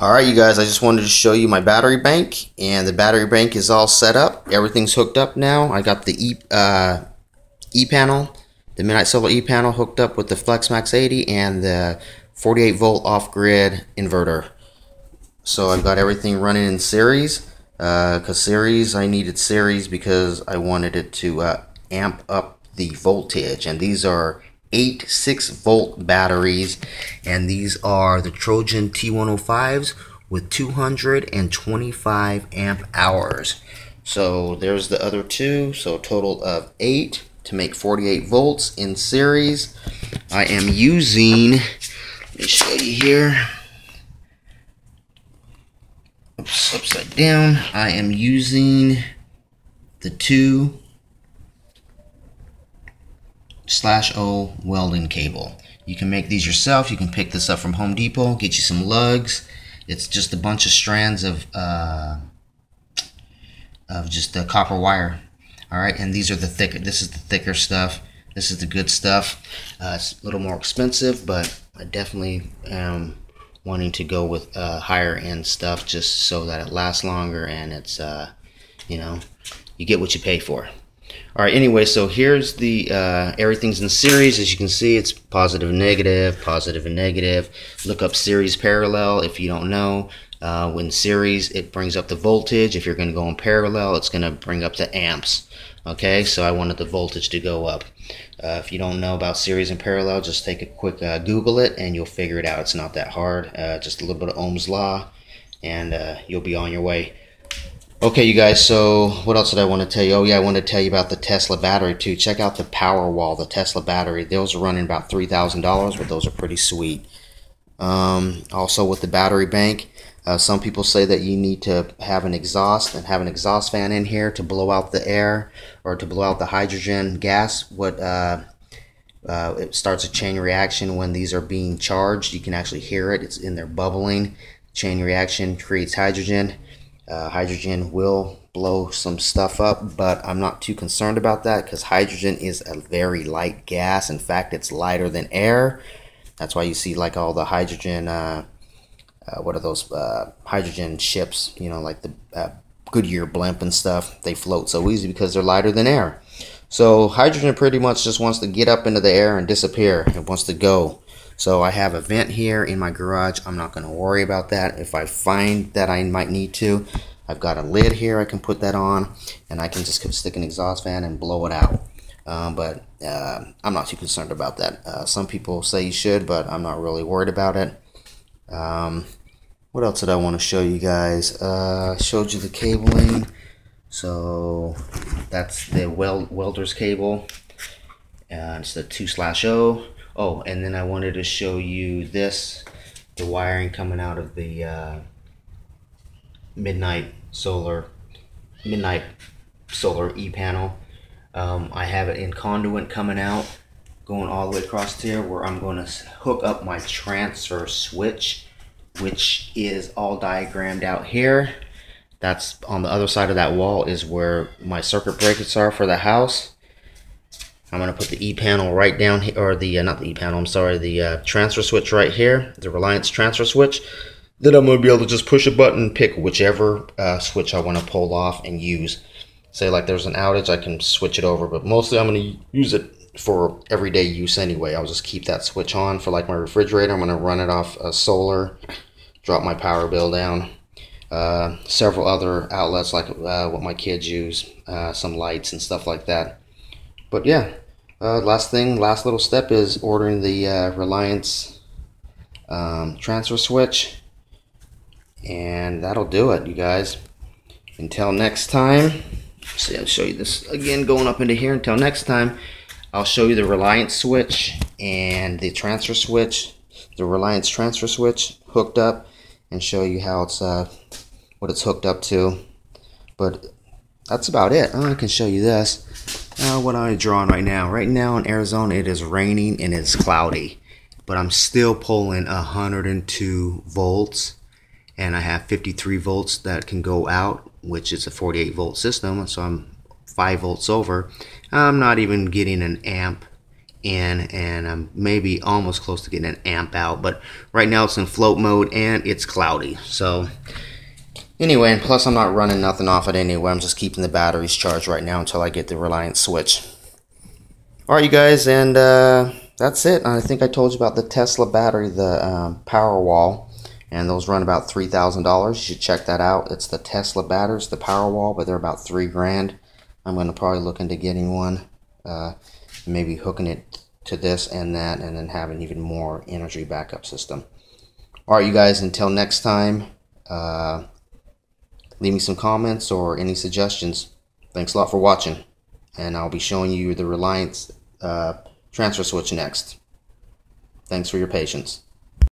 Alright you guys, I just wanted to show you my battery bank, and the battery bank is all set up. Everything's hooked up now. I got the E-panel, the Midnight Solar E-panel hooked up with the FlexMax 80 and the 48 volt off-grid inverter. So I've got everything running in series, I needed series because I wanted it to amp up the voltage, and these are 8 6-volt batteries, and these are the Trojan T105s with 225 amp hours. So there's the other two, so a total of 8 to make 48 volts in series. I am using, let me show you here, oops, upside down, I am using the 2/0 welding cable. You can make these yourself. You can pick this up from Home Depot, get you some lugs. It's just a bunch of strands of just the copper wire. All right, and these are the thicker, this is the thicker stuff, this is the good stuff. It's a little more expensive, but I definitely am wanting to go with higher end stuff just so that it lasts longer, and it's you know, you get what you pay for. Alright, anyway, so here's the, everything's in series. As you can see, it's positive and negative, positive and negative. Look up series parallel if you don't know. When series, it brings up the voltage. If you're going to go in parallel, it's going to bring up the amps. Okay, so I wanted the voltage to go up. If you don't know about series and parallel, just take a quick Google it and you'll figure it out. It's not that hard. Just a little bit of Ohm's law, and you'll be on your way. Okay, you guys, so what else did I want to tell you? Oh, yeah, I want to tell you about the Tesla battery, too. Check out the Powerwall, the Tesla battery. Those are running about $3,000, but those are pretty sweet. Also, with the battery bank, some people say that you need to have an exhaust and have an exhaust fan in here to blow out the air or to blow out the hydrogen gas. It starts a chain reaction when these are being charged. You can actually hear it. It's in there bubbling. Chain reaction creates hydrogen. Hydrogen will blow some stuff up, but I'm not too concerned about that because hydrogen is a very light gas. In fact, it's lighter than air. That's why you see like all the hydrogen, what are those hydrogen ships, you know, like the Goodyear blimp and stuff. They float so easy because they're lighter than air. So hydrogen pretty much just wants to get up into the air and disappear. It wants to go. So I have a vent here in my garage. I'm not going to worry about that. If I find that I might need to, I've got a lid here. I can put that on, and I can just stick an exhaust fan and blow it out. But I'm not too concerned about that. Some people say you should, but I'm not really worried about it. What else did I want to show you guys? I showed you the cabling. So that's the welder's cable. It's the 2/0. Oh, and then I wanted to show you this, the wiring coming out of the Midnight Solar E-panel. I have it in conduit coming out, going all the way across here where I'm going to hook up my transfer switch, which is all diagrammed out here. That's on the other side of that wall is where my circuit breakers are for the house. I'm going to put the E-panel right down here, or the, not the E-panel, I'm sorry, the transfer switch right here, the Reliance transfer switch. Then I'm going to be able to just push a button, pick whichever switch I want to pull off and use. Say like there's an outage, I can switch it over, but mostly I'm going to use it for everyday use anyway. I'll just keep that switch on for like my refrigerator. I'm going to run it off solar, drop my power bill down. Several other outlets like what my kids use, some lights and stuff like that. But yeah, last little step is ordering the Reliance transfer switch. And that'll do it, you guys. Until next time, see, I'll show you this again going up into here. Until next time, I'll show you the Reliance switch and the transfer switch, the Reliance transfer switch hooked up, and show you how it's, what it's hooked up to. But that's about it. I can show you this. What am I drawing right now? Right now in Arizona, it is raining and it's cloudy, but I'm still pulling 102 volts, and I have 53 volts that can go out, which is a 48 volt system, so I'm 5 volts over. I'm not even getting an amp in, and I'm maybe almost close to getting an amp out, but right now it's in float mode and it's cloudy. So anyway, and plus I'm not running nothing off it anyway. I'm just keeping the batteries charged right now until I get the Reliance switch. All right, you guys, and that's it. I think I told you about the Tesla battery, the Powerwall, and those run about $3,000. You should check that out. It's the Tesla batteries, the Powerwall, but they're about $3,000. I'm going to probably look into getting one, maybe hooking it to this and that, and then having even more energy backup system. All right, you guys, until next time, leave me some comments or any suggestions. Thanks a lot for watching, and I'll be showing you the Reliance transfer switch next. Thanks for your patience.